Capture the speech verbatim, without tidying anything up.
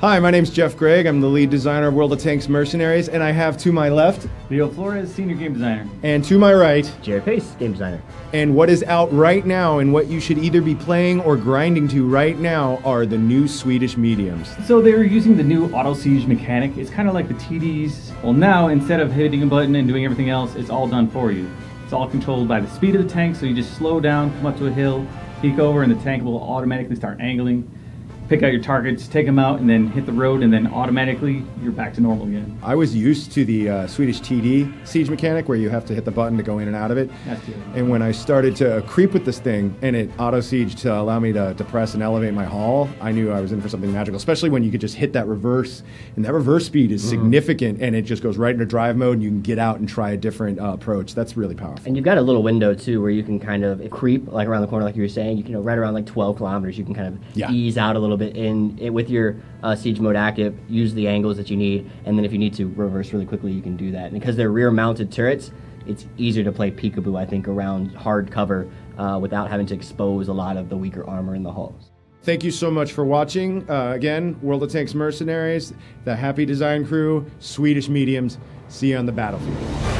Hi, my name's Jeff Gregg. I'm the lead designer of World of Tanks Mercenaries, and I have to my left Leo Flores, senior game designer. And to my right Jerry Pace, game designer. And what is out right now and what you should either be playing or grinding to right now are the new Swedish mediums. So they're using the new Auto Siege mechanic. It's kind of like the T Ds. Well, now instead of hitting a button and doing everything else, it's all done for you. It's all controlled by the speed of the tank, so you just slow down, come up to a hill, peek over, and the tank will automatically start angling. Pick out your targets, take them out, and then hit the road, and then automatically you're back to normal again. I was used to the uh, Swedish T D siege mechanic where you have to hit the button to go in and out of it. That's good. And when I started to creep with this thing and it auto-sieged to allow me to, to press and elevate my hull, I knew I was in for something magical, especially when you could just hit that reverse, and that reverse speed is mm-hmm. significant, and it just goes right into drive mode, and you can get out and try a different uh, approach. That's really powerful. And you've got a little window, too, where you can kind of creep like around the corner, like you were saying. You can, you know, right around like twelve kilometers, you can kind of yeah. ease out a little bit. bit in it with your uh, siege mode active, use the angles that you need, and then if you need to reverse really quickly, you can do that. And because they're rear mounted turrets, it's easier to play peekaboo, I think, around hard cover uh, without having to expose a lot of the weaker armor in the hulls. Thank you so much for watching. Uh, again, World of Tanks Mercenaries, the Happy Design Crew, Swedish Mediums. See you on the battlefield.